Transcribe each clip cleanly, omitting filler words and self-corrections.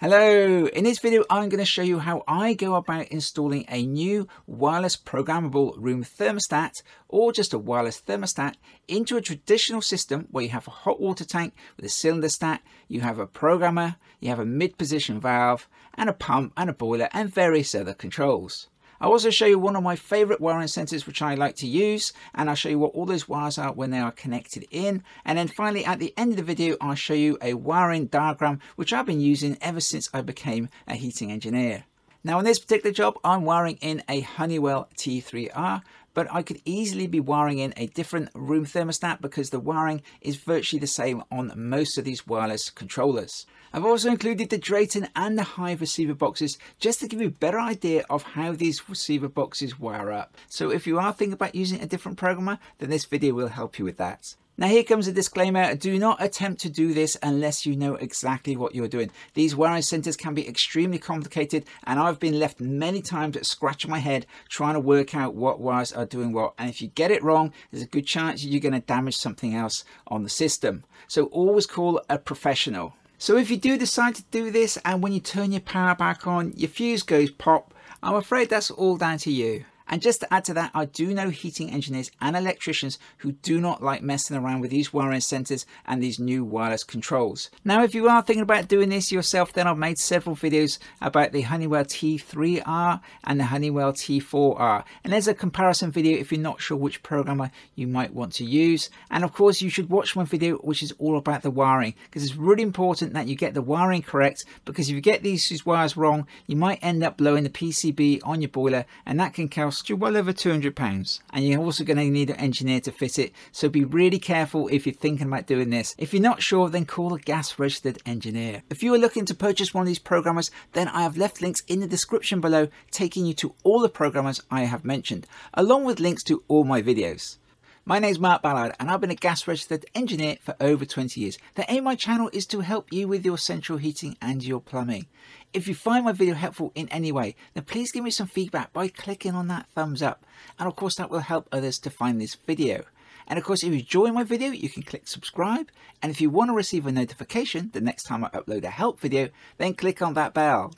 Hello, in this video I'm going to show you how I go about installing a new wireless programmable room thermostat, or just a wireless thermostat, into a traditional system where you have a hot water tank with a cylinder stat, you have a programmer, you have a mid-position valve and a pump and a boiler and various other controls. I'll also show you one of my favorite wiring sensors which I like to use, and I'll show you what all those wires are when they are connected in. And then finally at the end of the video I'll show you a wiring diagram which I've been using ever since I became a heating engineer. Now in this particular job I'm wiring in a Honeywell T3R, but I could easily be wiring in a different room thermostat because the wiring is virtually the same on most of these wireless controllers. I've also included the Drayton and the Hive receiver boxes just to give you a better idea of how these receiver boxes wire up. So if you are thinking about using a different programmer, then this video will help you with that. Now here comes a disclaimer, do not attempt to do this unless you know exactly what you're doing. These wiring centers can be extremely complicated, and I've been left many times scratching my head trying to work out what wires are doing what, and if you get it wrong there's a good chance you're going to damage something else on the system. So always call a professional. So if you do decide to do this and when you turn your power back on your fuse goes pop, I'm afraid that's all down to you. And just to add to that, I do know heating engineers and electricians who do not like messing around with these wiring centers and these new wireless controls. Now, if you are thinking about doing this yourself, then I've made several videos about the Honeywell T3R and the Honeywell T4R. And there's a comparison video if you're not sure which programmer you might want to use. And of course, you should watch my video, which is all about the wiring, because it's really important that you get the wiring correct, because if you get these wires wrong, you might end up blowing the PCB on your boiler, and that can cost you well over £200, and you're also going to need an engineer to fit it, so be really careful if you're thinking about doing this. If you're not sure, then call a gas registered engineer. If you are looking to purchase one of these programmers, then I have left links in the description below taking you to all the programmers I have mentioned, along with links to all my videos. My name's Mark Ballard, and I've been a gas registered engineer for over 20 years. The aim of my channel is to help you with your central heating and your plumbing. If you find my video helpful in any way, then please give me some feedback by clicking on that thumbs up. And of course that will help others to find this video. And of course, if you enjoy my video, you can click subscribe. And if you want to receive a notification the next time I upload a help video, then click on that bell.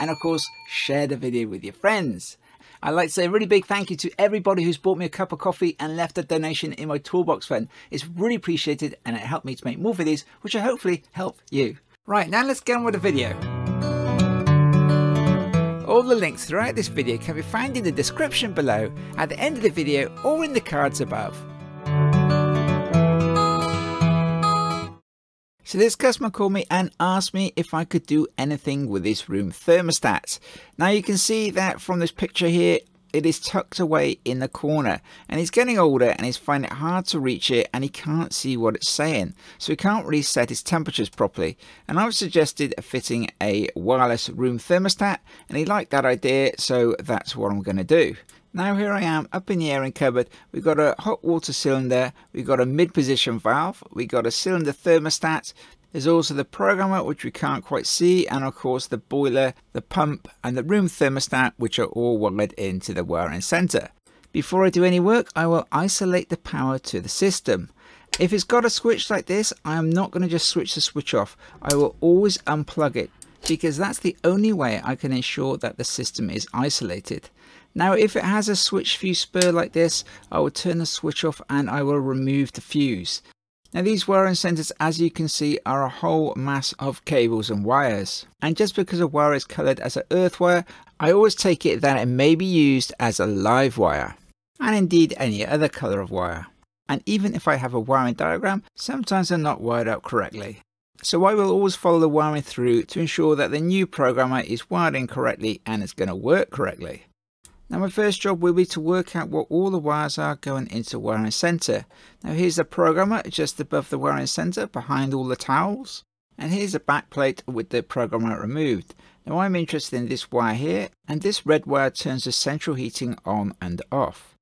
And of course, share the video with your friends. I'd like to say a really big thank you to everybody who's bought me a cup of coffee and left a donation in my toolbox fund. It's really appreciated, and it helped me to make more videos, which will hopefully help you. Right, now let's get on with the video. All the links throughout this video can be found in the description below, at the end of the video, or in the cards above. So this customer called me and asked me if I could do anything with this room thermostat. Now you can see that from this picture here, it is tucked away in the corner, and he's getting older and he's finding it hard to reach it, and he can't see what it's saying. So he can't really set his temperatures properly. And I've suggested fitting a wireless room thermostat, and he liked that idea, so that's what I'm going to do. Now here I am up in the airing cupboard. We've got a hot water cylinder, we've got a mid-position valve, we've got a cylinder thermostat, there's also the programmer which we can't quite see, and of course the boiler, the pump and the room thermostat, which are all wired into the wiring center. Before I do any work I will isolate the power to the system. If it's got a switch like this, I am not going to just switch the switch off, I will always unplug it, because that's the only way I can ensure that the system is isolated. Now if it has a switch fuse spur like this, I will turn the switch off and I will remove the fuse. Now these wiring centers, as you can see, are a whole mass of cables and wires. And just because a wire is colored as an earth wire, I always take it that it may be used as a live wire, and indeed any other color of wire. And even if I have a wiring diagram, sometimes they're not wired up correctly. So I will always follow the wiring through to ensure that the new programmer is wired in correctly and it's going to work correctly. Now my first job will be to work out what all the wires are going into wiring center. Now here's the programmer just above the wiring center behind all the towels. And here's a back plate with the programmer removed. Now I'm interested in this wire here, and this red wire turns the central heating on and off.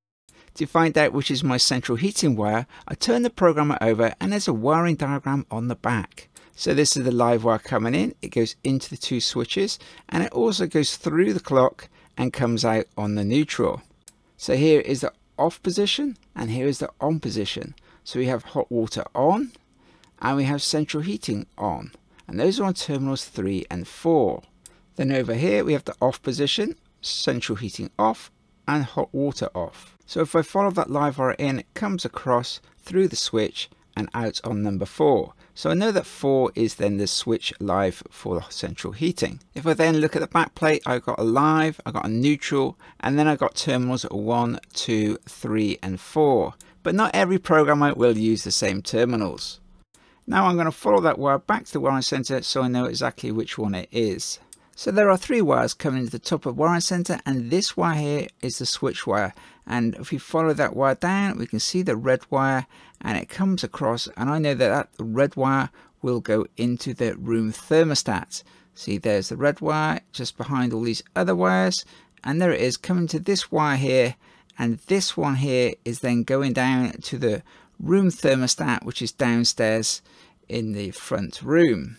To find out which is my central heating wire, I turn the programmer over and there's a wiring diagram on the back. So this is the live wire coming in, it goes into the two switches, and it also goes through the clock and comes out on the neutral. So here is the off position and here is the on position. So we have hot water on and we have central heating on, and those are on terminals 3 and 4. Then over here we have the off position, central heating off and hot water off. So if I follow that live wire in, it comes across through the switch and out on number 4. So I know that 4 is then the switch live for central heating. If I then look at the back plate, I've got a live, I've got a neutral, and then I've got terminals 1, 2, 3 and 4. But not every programmer will use the same terminals. Now I'm going to follow that wire back to the wiring center so I know exactly which one it is. So there are 3 wires coming into the top of wiring center, and this wire here is the switch wire. And if we follow that wire down, we can see the red wire and it comes across, and I know that that red wire will go into the room thermostat. See, there's the red wire just behind all these other wires, and there it is coming to this wire here, and this one here is then going down to the room thermostat, which is downstairs in the front room.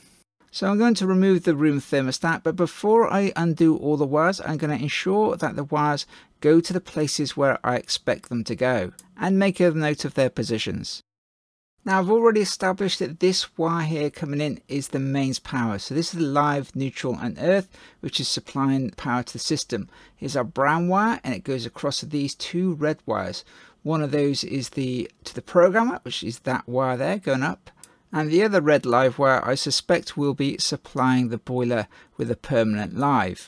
So I'm going to remove the room thermostat, but before I undo all the wires, I'm going to ensure that the wires go to the places where I expect them to go and make a note of their positions. Now I've already established that this wire here coming in is the mains power. So this is the live, neutral and earth, which is supplying power to the system. Here's our brown wire, and it goes across these 2 red wires. One of those is to the programmer, which is that wire there going up. And the other red live wire I suspect will be supplying the boiler with a permanent live.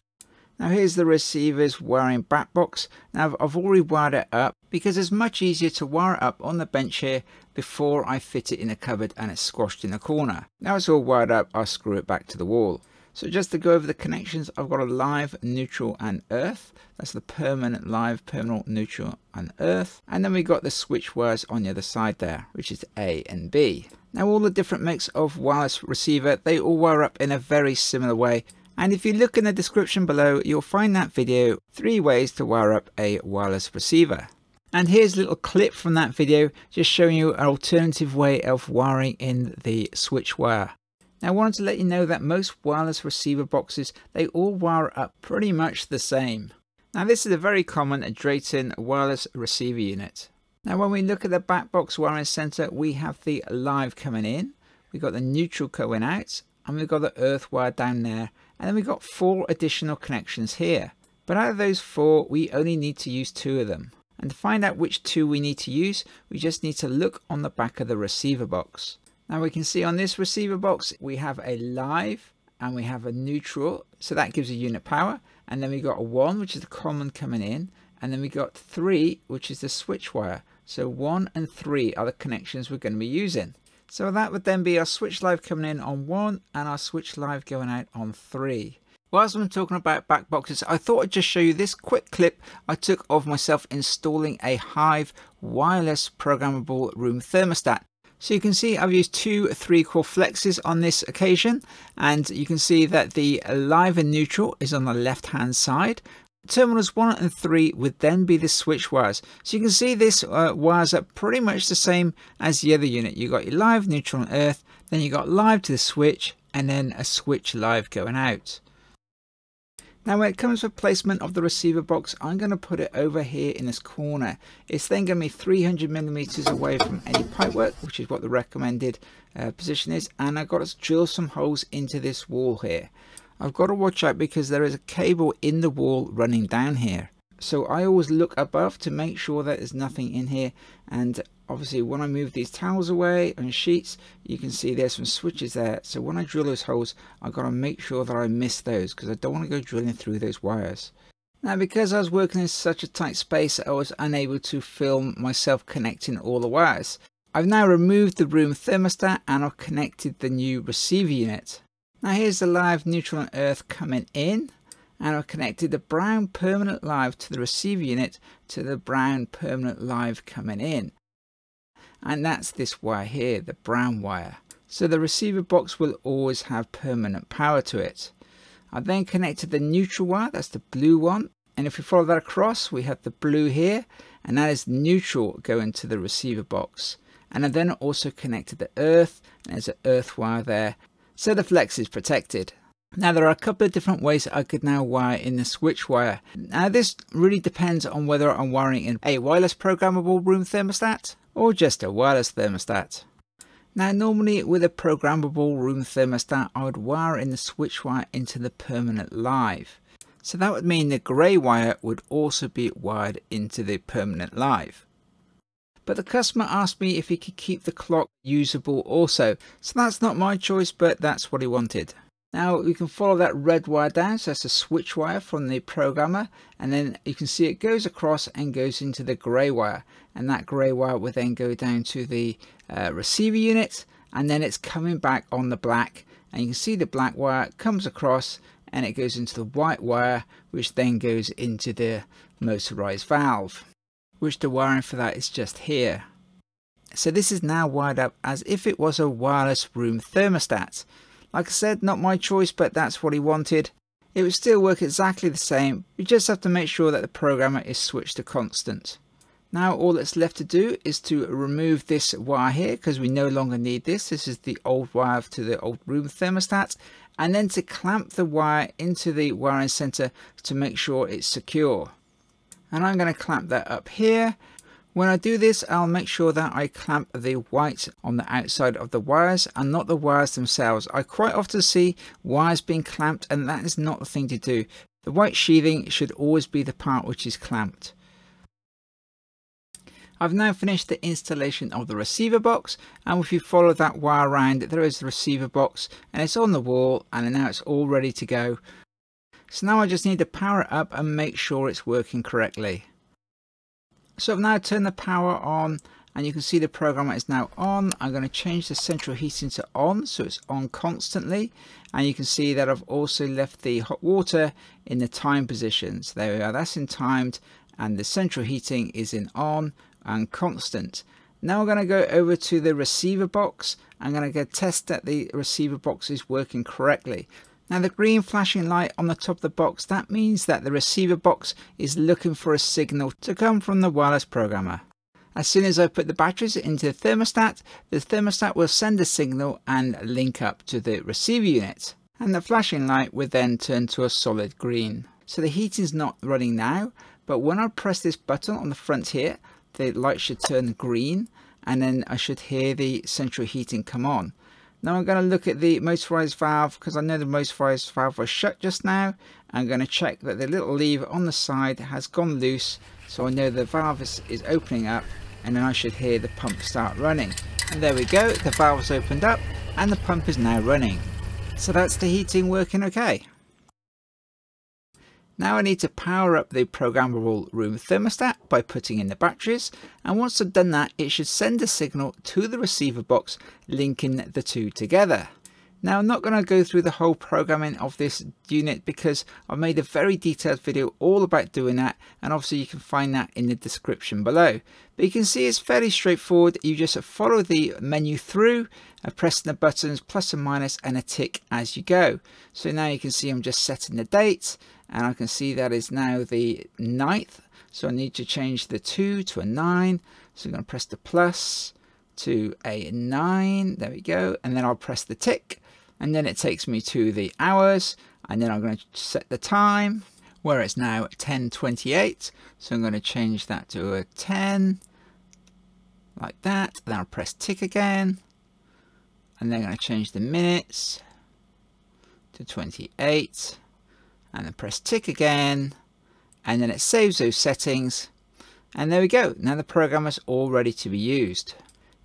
Now here's the receiver's wiring back box. Now I've already wired it up because it's much easier to wire it up on the bench here before I fit it in a cupboard and it's squashed in a corner. Now it's all wired up, I'll screw it back to the wall. So just to go over the connections, I've got a live, neutral and earth. That's the permanent live, permanent, neutral and earth. And then we've got the switch wires on the other side there, which is A and B. Now all the different makes of wireless receiver, they all wire up in a very similar way. And if you look in the description below, you'll find that video, 3 ways to wire up a wireless receiver. And here's a little clip from that video, just showing you an alternative way of wiring in the switch wire. Now I wanted to let you know that most wireless receiver boxes, they all wire up pretty much the same. Now this is a very common Drayton wireless receiver unit. Now when we look at the back box wiring center, we have the live coming in, we've got the neutral going out, and we've got the earth wire down there, and then we've got 4 additional connections here. But out of those 4, we only need to use 2 of them. And to find out which 2 we need to use, we just need to look on the back of the receiver box. Now we can see on this receiver box, we have a live and we have a neutral, so that gives a unit power. And then we got a 1, which is the common coming in, and then we got 3, which is the switch wire. So 1 and 3 are the connections we're going to be using. So that would then be our switch live coming in on 1 and our switch live going out on 3. Whilst I'm talking about back boxes, I thought I'd just show you this quick clip I took of myself installing a Hive wireless programmable room thermostat. So you can see I've used 2 3-core flexes on this occasion, and you can see that the live and neutral is on the left hand side. Terminals 1 and 3 would then be the switch wires. So you can see this wires are pretty much the same as the other unit. You got your live, neutral and earth, then you got live to the switch, and then a switch live going out. Now when it comes to placement of the receiver box, I'm going to put it over here in this corner. It's then going to be 300mm away from any pipework, which is what the recommended position is, and I've got to drill some holes into this wall here. I've got to watch out because there is a cable in the wall running down here. So I always look above to make sure that there's nothing in here. And obviously when I move these towels away and sheets, you can see there's some switches there. So when I drill those holes, I've got to make sure that I miss those because I don't want to go drilling through those wires. Now because I was working in such a tight space, I was unable to film myself connecting all the wires. I've now removed the room thermostat and I've connected the new receiver unit. Now here's the live, neutral and earth coming in, and I've connected the brown permanent live to the receiver unit to the brown permanent live coming in. And that's this wire here, the brown wire. So the receiver box will always have permanent power to it. I've then connected the neutral wire, that's the blue one. And if we follow that across, we have the blue here, and that is neutral going to the receiver box. And I've then also connected the earth, and there's an earth wire there. So the flex is protected. Now there are a couple of different ways I could now wire in the switch wire. Now this really depends on whether I'm wiring in a wireless programmable room thermostat or just a wireless thermostat. Now normally with a programmable room thermostat I would wire in the switch wire into the permanent live. So that would mean the grey wire would also be wired into the permanent live. But the customer asked me if he could keep the clock usable also. So that's not my choice, but that's what he wanted. Now we can follow that red wire down, so that's a switch wire from the programmer, and then you can see it goes across and goes into the grey wire, and that grey wire would then go down to the receiver unit, and then it's coming back on the black, and you can see the black wire comes across and it goes into the white wire, which then goes into the motorized valve, which the wiring for that is just here. So this is now wired up as if it was a wireless room thermostat. Like I said, not my choice, but that's what he wanted. It would still work exactly the same. You just have to make sure that the programmer is switched to constant. Now all that's left to do is to remove this wire here, because we no longer need this. This is the old wire to the old room thermostat, and then to clamp the wire into the wiring center to make sure it's secure. And I'm going to clamp that up here. When I do this, I'll make sure that I clamp the white on the outside of the wires and not the wires themselves. I quite often see wires being clamped, and that is not the thing to do. The white sheathing should always be the part which is clamped. I've now finished the installation of the receiver box, and if you follow that wire around, there is the receiver box and it's on the wall, and now it's all ready to go. So now I just need to power it up and make sure it's working correctly. So I've now turned the power on, and you can see the programmer is now on. I'm going to change the central heating to on, so it's on constantly. And you can see that I've also left the hot water in the time position. So there we are, that's in timed, and the central heating is in on and constant. Now we're going to go over to the receiver box. I'm going to go test that the receiver box is working correctly. Now the green flashing light on the top of the box, that means that the receiver box is looking for a signal to come from the wireless programmer. As soon as I put the batteries into the thermostat will send a signal and link up to the receiver unit. And the flashing light will then turn to a solid green. So the heating is not running now, but when I press this button on the front here, the light should turn green, and then I should hear the central heating come on. Now I'm going to look at the motorized valve, because I know the motorized valve was shut just now. I'm going to check that the little lever on the side has gone loose, so I know the valve is opening up, and then I should hear the pump start running. And there we go, the valve has opened up and the pump is now running. So that's the heating working okay. Now I need to power up the programmable room thermostat by putting in the batteries, and once I've done that it should send a signal to the receiver box linking the two together. Now I'm not going to go through the whole programming of this unit because I've made a very detailed video all about doing that, and obviously you can find that in the description below. But you can see it's fairly straightforward. You just follow the menu through, pressing the buttons plus and minus and a tick as you go. So now you can see I'm just setting the date, and I can see that is now the 9th. So I need to change the 2 to a 9. So I'm going to press the plus to a 9. There we go. And then I'll press the tick. And then it takes me to the hours, and then I'm going to set the time where it's now 10:28. So I'm going to change that to a 10 like that. Then I'll press tick again, and then I'm going to change the minutes to 28 and then press tick again, and then it saves those settings. And there we go. Now the program is all ready to be used.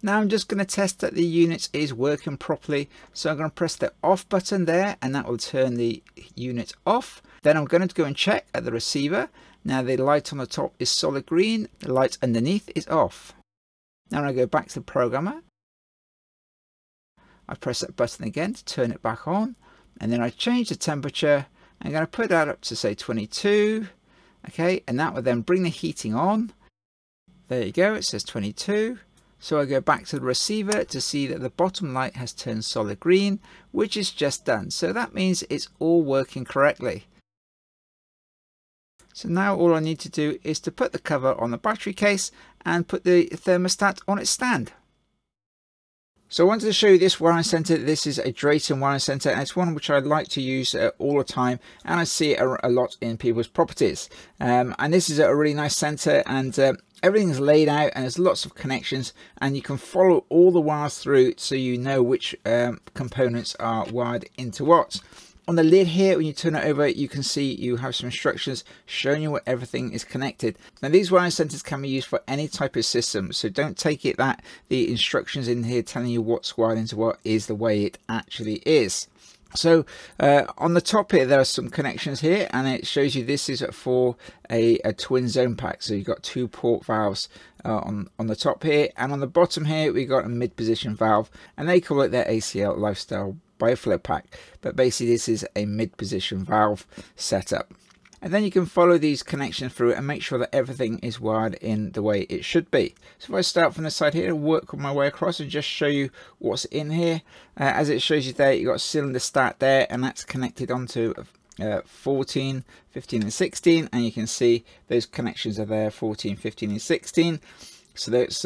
Now I'm just going to test that the unit is working properly. So I'm going to press the off button there, and that will turn the unit off. Then I'm going to go and check at the receiver. Now the light on the top is solid green, the light underneath is off. Now I go back to the programmer. I press that button again to turn it back on, and then I change the temperature. I'm going to put that up to say 22. Okay, and that will then bring the heating on. There you go, it says 22. So I go back to the receiver to see that the bottom light has turned solid green, which is just done. So that means it's all working correctly. So now all I need to do is to put the cover on the battery case and put the thermostat on its stand. So I wanted to show you this wiring center. This is a Drayton wiring center, and it's one which I like to use all the time, and I see it a lot in people's properties. And this is a really nice center, and everything's laid out and there's lots of connections, and you can follow all the wires through so you know which components are wired into what. On the lid here, when you turn it over, you can see you have some instructions showing you where everything is connected. Now, these wire centers can be used for any type of system, so don't take it that the instructions in here telling you what's wired into what is the way it actually is. So on the top here, there are some connections here, and it shows you this is for a twin zone pack. So you've got two port valves on the top here, and on the bottom here, we've got a mid-position valve, and they call it their ACL Lifestyle Bioflow Pack. But basically, this is a mid-position valve setup. And then you can follow these connections through and make sure that everything is wired in the way it should be. So if I start from the side here and work my way across and just show you what's in here. As it shows you there, you've got a cylinder start there, and that's connected onto 14, 15 and 16. And you can see those connections are there, 14, 15 and 16. So that's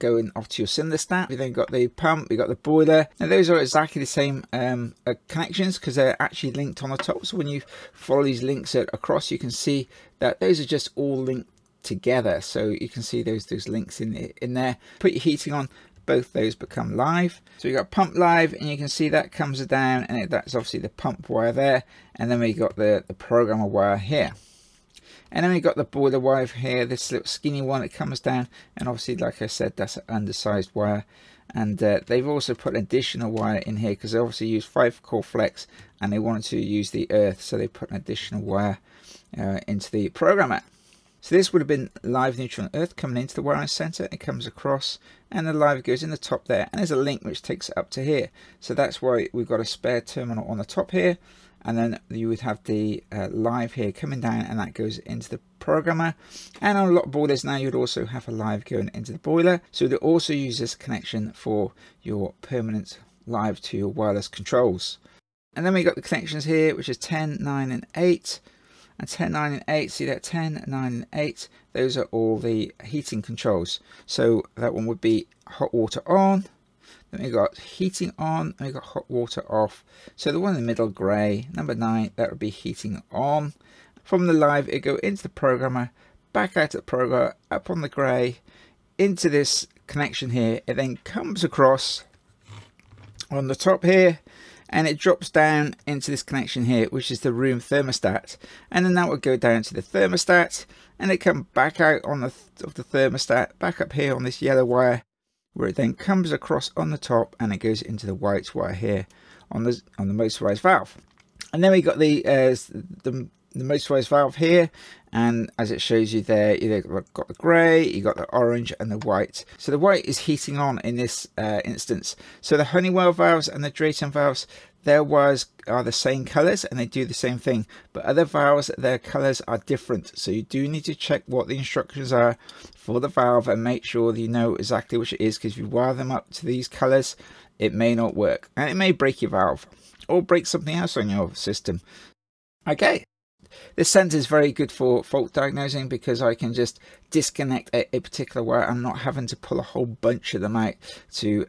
going off to your cylinder start. We then got the pump, we got the boiler. Now those are exactly the same connections because they're actually linked on the top. So when you follow these links across, you can see that those are just all linked together. So you can see those links in there. Put your heating on, both those become live. So we got pump live, and you can see that comes down, and that's obviously the pump wire there. And then we got the programmer wire here. And then we got the boiler wire here, this little skinny one that comes down, and obviously, like I said, that's an undersized wire. And they've also put an additional wire in here because they obviously use 5-core flex and they wanted to use the earth, so they put an additional wire into the programmer. So this would have been live, neutral and earth coming into the wiring center. It comes across and the live goes in the top there, and there's a link which takes it up to here. So that's why we've got a spare terminal on the top here. And then you would have the live here coming down, and that goes into the programmer. And on a lot of boilers now, you'd also have a live going into the boiler. So you'd also use this connection for your permanent live to your wireless controls. And then we got the connections here, which is 10, 9 and 8. And 10, 9 and 8, see that 10, 9 and 8, those are all the heating controls. So that one would be hot water on. Then we got heating on, and we got hot water off. So the one in the middle, grey, number 9, that would be heating on. From the live, it go into the programmer, back out of the programmer, up on the grey, into this connection here. It then comes across on the top here, and it drops down into this connection here, which is the room thermostat. And then that would go down to the thermostat, and it come back out on the thermostat, back up here on this yellow wire, where it then comes across on the top and it goes into the white wire here on the motorized valve. And then we got the motorized valve here, and as it shows you there, you've got the grey, you got the orange and the white. So the white is heating on in this instance. So the Honeywell valves and the Drayton valves, their wires are the same colors and they do the same thing, but other valves, their colors are different. So you do need to check what the instructions are for the valve and make sure that you know exactly which it is, because if you wire them up to these colors, it may not work and it may break your valve or break something else on your system. Okay. This sensor is very good for fault diagnosing because I can just disconnect a particular wire. I'm not having to pull a whole bunch of them out to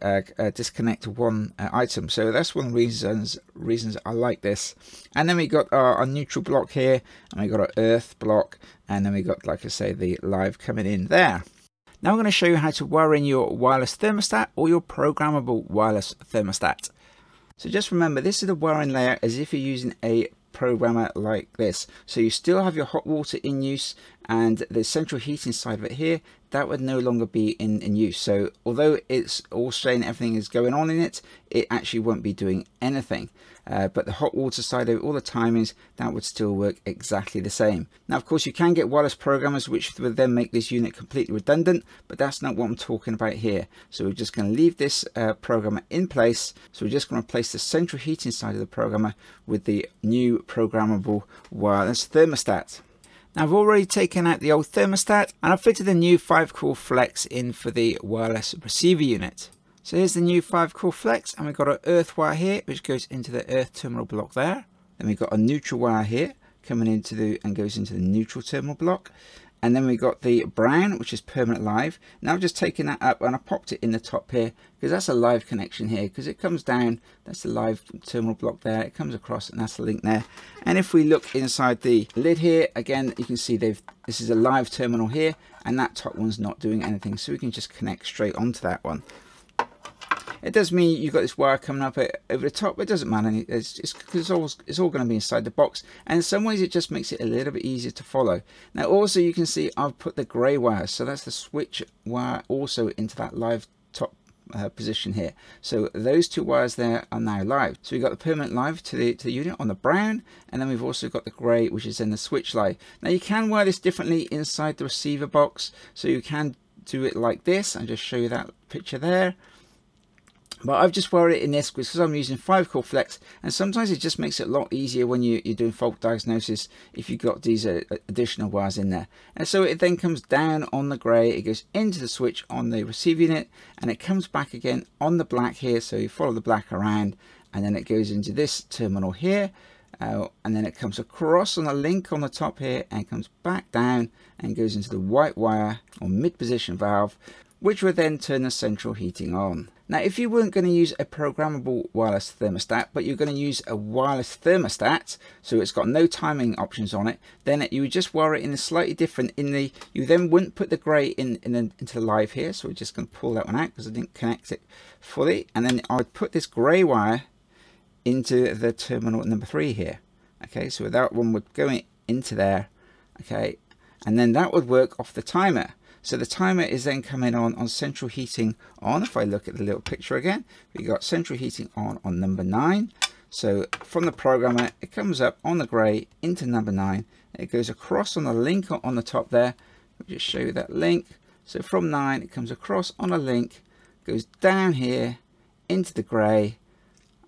disconnect one item. So that's one of the reasons I like this. And then we got our neutral block here, and we got our earth block, and then we got, like I say, the live coming in there. Now I'm going to show you how to wire in your wireless thermostat or your programmable wireless thermostat. So just remember, this is the wiring layer as if you're using a programmer like this. So you still have your hot water in use, and the central heating side of it here, that would no longer be in use. So although it's all saying everything is going on in it, it actually won't be doing anything. But the hot water side of it, all the timings, that would still work exactly the same. Now, of course, you can get wireless programmers, which would then make this unit completely redundant, but that's not what I'm talking about here. So we're just going to leave this programmer in place. So we're just going to replace the central heating side of the programmer with the new programmable wireless thermostat. Now, I've already taken out the old thermostat and I've fitted the new 5-core flex in for the wireless receiver unit. So here's the new 5-core flex, and we've got our earth wire here, which goes into the earth terminal block there. Then we've got a neutral wire here coming into the and goes into the neutral terminal block. And then we got the brown, which is permanent live. Now I've just taken that up and I popped it in the top here because that's a live connection here, because it comes down, that's the live terminal block there, it comes across and that's the link there. And if we look inside the lid here, again, you can see this is a live terminal here and that top one's not doing anything. So we can just connect straight onto that one. It does mean you've got this wire coming up over the top, but it doesn't matter. It's all going to be inside the box, and in some ways it just makes it a little bit easier to follow. Now also you can see I've put the grey wire, so that's the switch wire, also into that live top position here. So those two wires there are now live. So we've got the permanent live to the unit on the brown, and then we've also got the grey, which is in the switch live. Now you can wire this differently inside the receiver box, so you can do it like this. I'll just show you that picture there. But I've just wired it in this because I'm using 5-core flex, and sometimes it just makes it a lot easier when you're doing fault diagnosis if you've got these additional wires in there. And so it then comes down on the grey, it goes into the switch on the receive unit, and it comes back again on the black here, so you follow the black around, and then it goes into this terminal here, and then it comes across on the link on the top here and comes back down and goes into the white wire or mid-position valve, which will then turn the central heating on. Now, if you weren't going to use a programmable wireless thermostat, but you're going to use a wireless thermostat, so it's got no timing options on it, then you would just wire it in a slightly different, you then wouldn't put the grey into live here, so we're just going to pull that one out because I didn't connect it fully, and then I would put this grey wire into the terminal number 3 here. Okay, so that one would go into there, okay, and then that would work off the timer. So the timer is then coming on central heating on. If I look at the little picture again, we got central heating on number 9. So from the programmer, it comes up on the grey into number 9. It goes across on the link on the top there. I'll just show you that link. So from 9, it comes across on a link, goes down here into the grey,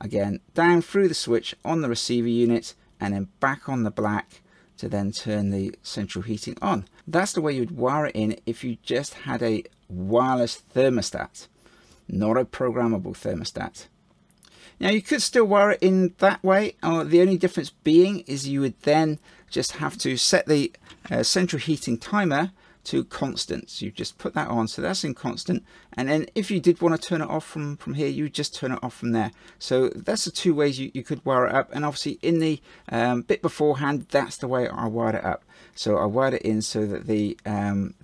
again, down through the switch on the receiver unit, and then back on the black to then turn the central heating on. That's the way you'd wire it in if you just had a wireless thermostat, not a programmable thermostat. Now you could still wire it in that way, the only difference being is you would then just have to set the central heating timer to constant. So you just put that on, so that's in constant, and then if you did want to turn it off from here, you just turn it off from there. So that's the two ways you could wire it up, and obviously in the bit beforehand, that's the way I wired it up. So I wired it in so that the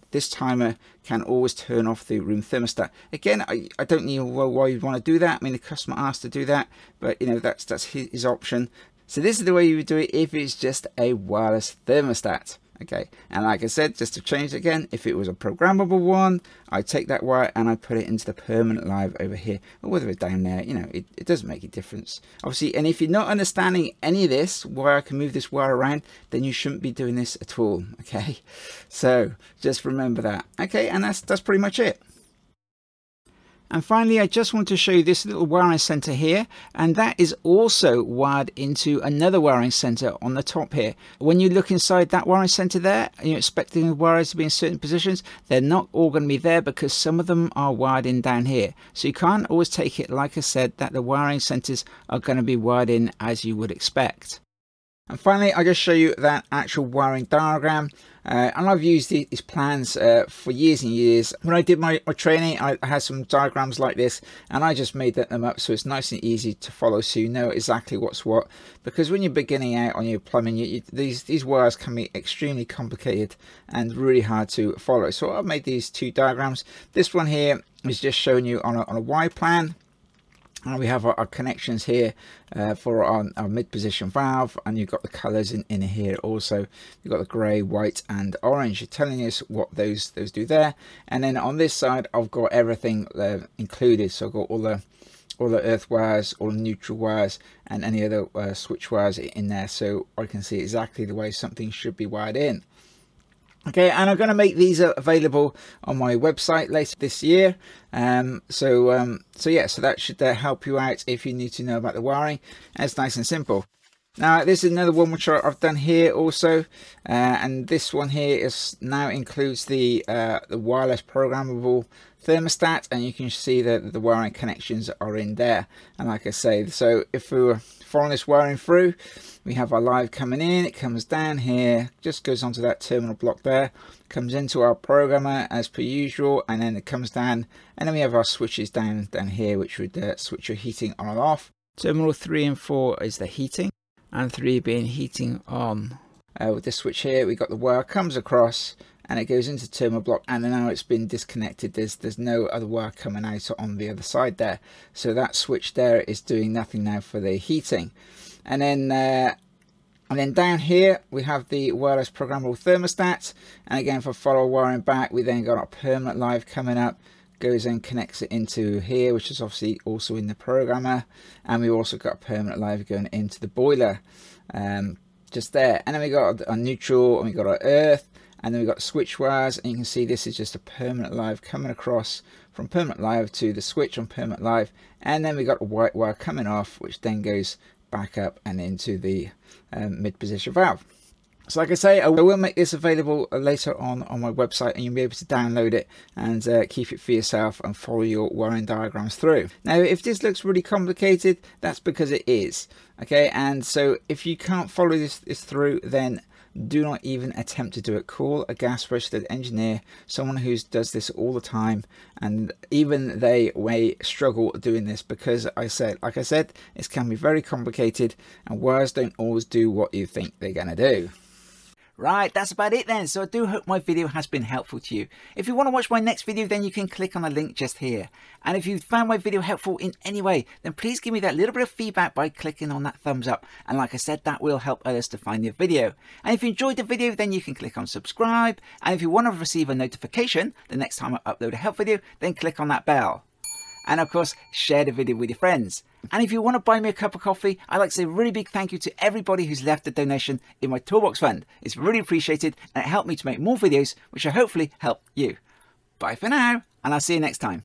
this timer can always turn off the room thermostat. Again, I don't know why you'd want to do that. I mean, the customer asked to do that, but you know, that's his option. So this is the way you would do it if it's just a wireless thermostat. Okay, and like I said, just to change it again, if it was a programmable one, I take that wire and I put it into the permanent live over here, or whether it's down there, you know, it doesn't make a difference. Obviously, and if you're not understanding any of this, why I can move this wire around, then you shouldn't be doing this at all, okay? So just remember that. Okay, and that's pretty much it. And finally, I just want to show you this little wiring center here, and that is also wired into another wiring center on the top here. When you look inside that wiring center there, and you're expecting the wires to be in certain positions, they're not all going to be there because some of them are wired in down here. So you can't always take it, like I said, that the wiring centers are going to be wired in as you would expect. And finally, I'll just show you that actual wiring diagram. And I've used these plans for years and years. When I did my training, I had some diagrams like this, and I just made them up so it's nice and easy to follow, so you know exactly what's what. Because when you're beginning out on your plumbing, these wires can be extremely complicated and really hard to follow. So I've made these two diagrams. This one here is just showing you on a Y plan. And we have our connections here for our mid-position valve, and you've got the colours in here also. You've got the grey, white and orange. You're telling us what those do there. And then on this side, I've got everything included. So I've got all the earth wires, all the neutral wires and any other switch wires in there. So I can see exactly the way something should be wired in. Okay, and I'm going to make these available on my website later this year. So yeah, so that should help you out if you need to know about the wiring. And it's nice and simple. Now, this is another one which I've done here also. And this one here is now includes the wireless programmable thermostat. And you can see that the wiring connections are in there. And like I say, so if we were harness wiring through. We have our live coming in, it comes down here, just goes onto that terminal block there, comes into our programmer as per usual, and then it comes down, and then we have our switches down here, which would switch your heating on and off. Terminal 3 and 4 is the heating, and 3 being heating on. With this switch here, we got the wire comes across, and it goes into terminal block, and now it's been disconnected. There's no other wire coming out on the other side there. So that switch there is doing nothing now for the heating. And then down here we have the wireless programmable thermostat. And again, for follow wiring back, we then got our permanent live coming up, goes and connects it into here, which is obviously also in the programmer. And we've also got a permanent live going into the boiler, just there. And then we got our neutral, and we got our earth. And then we've got switch wires, and you can see this is just a permanent live coming across from permanent live to the switch on permanent live. And then we've got a white wire coming off, which then goes back up and into the mid-position valve. So like I say, I will make this available later on my website, and you'll be able to download it and keep it for yourself and follow your wiring diagrams through. Now, if this looks really complicated, that's because it is. Okay, and so if you can't follow this through, then do not even attempt to do it. Call a gas registered engineer, someone who does this all the time, and even they may struggle doing this because like I said, it can be very complicated, and wires don't always do what you think they're gonna do. Right, that's about it then. So I do hope my video has been helpful to you. If you want to watch my next video, then you can click on the link just here. And if you found my video helpful in any way, then please give me that little bit of feedback by clicking on that thumbs up. And like I said, that will help others to find the video. And if you enjoyed the video, then you can click on subscribe. And if you want to receive a notification the next time I upload a help video, then click on that bell. And of course, share the video with your friends. And if you want to buy me a cup of coffee, I'd like to say a really big thank you to everybody who's left a donation in my Toolbox Fund. It's really appreciated, and it helped me to make more videos, which will hopefully help you. Bye for now, and I'll see you next time.